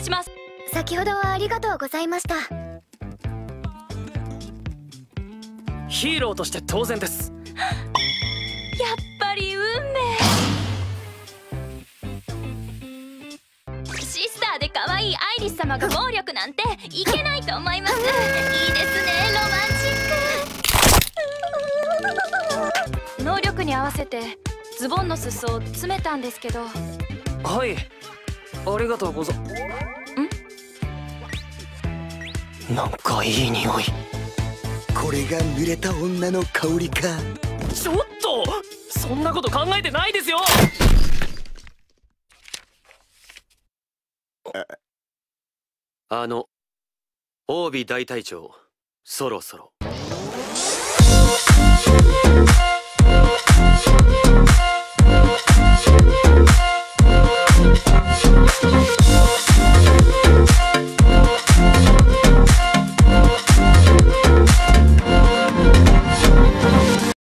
礼します。先ほどはありがとうございました。ヒーローとして当然です。やっぱり運命。シスターで可愛いアイリス様が暴力なんていけないと思います。いいですね、ロマンチック。能力に合わせてズボンの裾を詰めたんですけど。はい、ありがとうござ。なんかいい匂い。これが濡れた女の香りか。ちょっとそんなこと考えてないですよ。王美大隊長、そろそろ。